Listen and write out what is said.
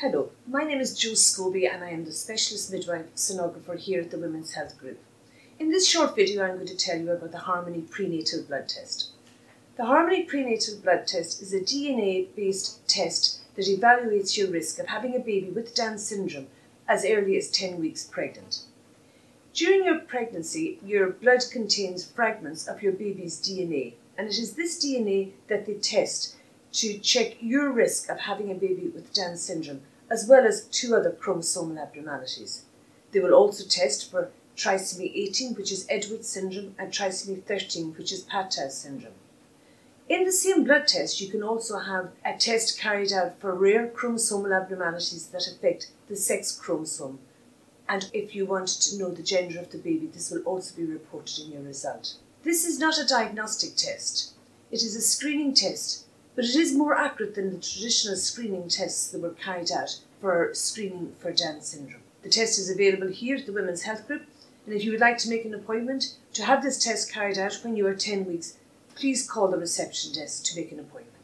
Hello, my name is Jo Scobie and I am the Specialist Midwife Sonographer here at the Women's Health Group. In this short video I'm going to tell you about the Harmony prenatal blood test. The Harmony prenatal blood test is a DNA-based test that evaluates your risk of having a baby with Down syndrome as early as 10 weeks pregnant. During your pregnancy, your blood contains fragments of your baby's DNA, and it is this DNA that they test to check your risk of having a baby with Down syndrome, as well as two other chromosomal abnormalities. They will also test for trisomy 18, which is Edwards syndrome, and trisomy 13, which is Patau syndrome. In the same blood test, you can also have a test carried out for rare chromosomal abnormalities that affect the sex chromosome. And if you want to know the gender of the baby, this will also be reported in your result. This is not a diagnostic test. It is a screening test, but it is more accurate than the traditional screening tests that were carried out for screening for Down syndrome. The test is available here at the Women's Health Group, and if you would like to make an appointment to have this test carried out when you are 10 weeks, please call the reception desk to make an appointment.